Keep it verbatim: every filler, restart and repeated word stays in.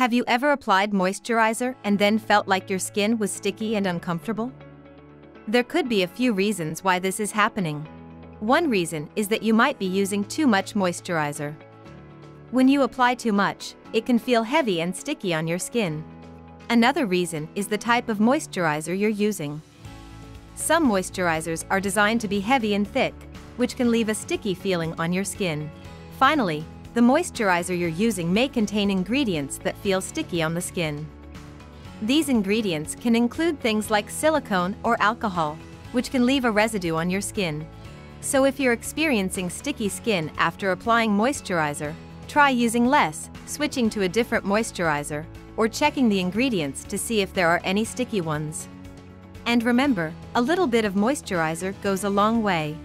Have you ever applied moisturizer and then felt like your skin was sticky and uncomfortable? There could be a few reasons why this is happening. One reason is that you might be using too much moisturizer. When you apply too much, it can feel heavy and sticky on your skin. Another reason is the type of moisturizer you're using. Some moisturizers are designed to be heavy and thick, which can leave a sticky feeling on your skin. Finally, the moisturizer you're using may contain ingredients that feel sticky on the skin. These ingredients can include things like silicone or alcohol, which can leave a residue on your skin. So if you're experiencing sticky skin after applying moisturizer, try using less, switching to a different moisturizer, or checking the ingredients to see if there are any sticky ones. And remember, a little bit of moisturizer goes a long way.